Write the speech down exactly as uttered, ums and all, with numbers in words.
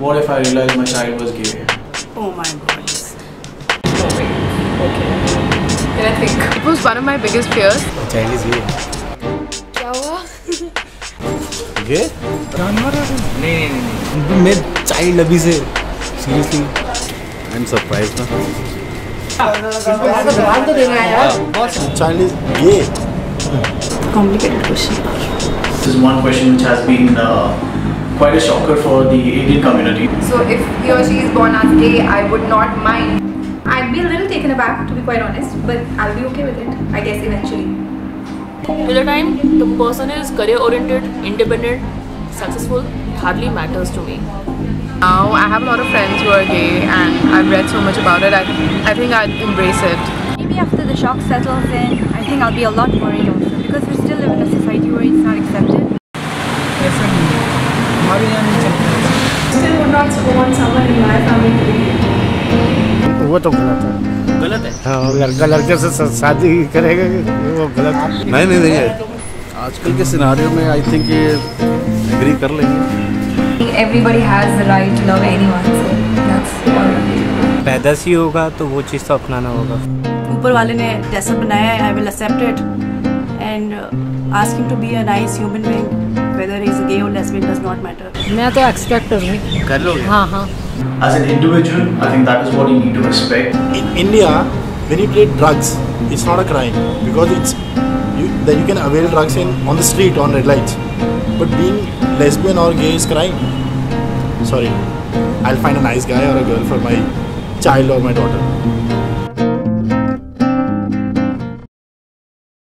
What if I realized my child was gay? Oh my god. No way. Okay. Can I think? It was one of my biggest fears. My child is gay. क्या हुआ? Gay? जानवर है तुम? नहीं नहीं नहीं. मेरे child अभी से seriously. I'm surprised ना. आपको जवाब तो देना है यार. Child is gay. Complicated question. This is one question which has been. Uh, Quite a shocker for the Indian community. So if he or she is born as gay, I would not mind. I'd be a little taken aback, to be quite honest, but I'll be okay with it, I guess, eventually. Till the time the person is career-oriented, independent, successful, it hardly matters to me. Now I have a lot of friends who are gay, and I've read so much about it. I, I think I'd embrace it. Maybe after the shock settles in, I think I'll be a lot worried also, because we still live in a society where it's not accepted. I still would not want someone in my family to be gay. वो तो गलत है. गलत है. हाँ, लड़का लड़के से शादी करेगा वो गलत. नहीं नहीं नहीं. आजकल के सिनारियों में I think ये agree कर लेंगे. Everybody has the right to love anyone. So that's all. पैदा ही होगा तो वो चीज़ तो अपनाना होगा. ऊपर वाले ने जैसा बनाया है I will accept it and ask him to be a nice human being. Whether he's gay or lesbian does not matter. मैं तो expect करूँगी. कर लोगे? हाँ हाँ. As an individual, I think that is what you need to respect. In India, when you take drugs, it's not a crime because it's you, that you can avail drugs in on the street on red lights. But being lesbian or gay is crime. Sorry, I'll find a nice guy or a girl for my child or my daughter.